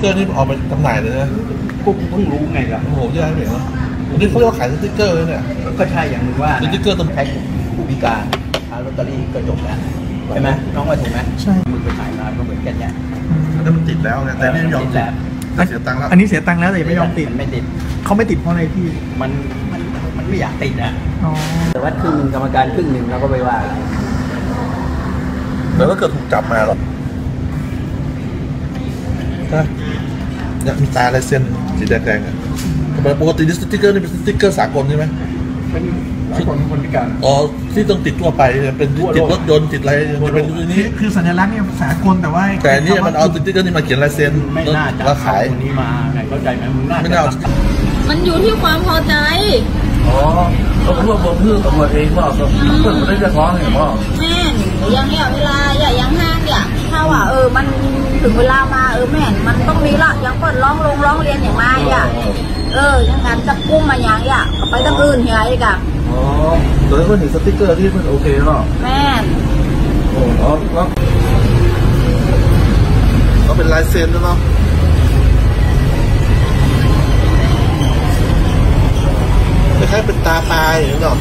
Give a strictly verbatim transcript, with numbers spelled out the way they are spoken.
ติ๊กเกอร์นี่ออกไปจำหน่ายเลยนะพวกเพิ่งรู้ไงล่ะโอ้โหยากเหมือนกันวันนี้เขาเรียกว่าขายสติ๊กเกอร์เนี่ยก็ใช่อย่างนึงว่าสติ๊กเกอร์ต้องแพ็คผู้พิการขายลอตเตอรี่ก็จบแล้วใช่ไหมน้องว่าถูกไหมใช่มือไปขายมาก็เหมือนกันเนี่ยแล้วมันติดแล้วแต่ไม่ยอมติดเสียตังค์แล้วอันนี้เสียตังค์แล้วแต่ยังไม่ยอมติดไม่ติดเขาไม่ติดเพราะอะไรพี่มันมันมันไม่อยากติดอ่ะแต่ว่าครึ่งกรรมการครึ่งหนึ่งเราก็ไปว่าแล้วก็เกิดถูกจับมาหรอเนี่ยมีตาลายเส้นสีแดงๆอ่ะปกติสติ๊กเกอร์นี่เป็นสติ๊กเกอร์สากลใช่ไหมเป็นคนคนพิการอ๋อที่ต้องติดทั่วไปเป็นติดรถยนต์ติดอะไรจะเป็นตัวนี้คือสัญลักษณ์เนี่ยสากลแต่ว่าแต่นี่มันเอาสติ๊กเกอร์นี่มาเขียนลายเส้นแล้วขายคนนี้มาไหนเข้าใจไหมไม่น่ามันอยู่ที่ความพอใจอ๋อตำรวจบอกเพื่อตำรวจเองว่าตำรวจไม่ได้จะฟ้องเห็นป่ะแม่อย่างเนี้ยเวลาอย่ายังห้างเนี่ยถ้าว่าเออมันถึงเวลามาเออแม่มันต้องมีละยังก่อนร้องลงร้องเรียนอย่างมาอย่าเออยังการจับกุ้งมาอย่างอย่าไปตั้งอื่นเฮียอีกอ่ะอ๋อโดยก็เห็นสติ๊กเกอร์ที่มันโอเคหรอแม่โอ้โหแล้วก็เป็นลายเซ็นด้วยเนาะคล้ายเป็นตาปลาอย่างนี้หรอ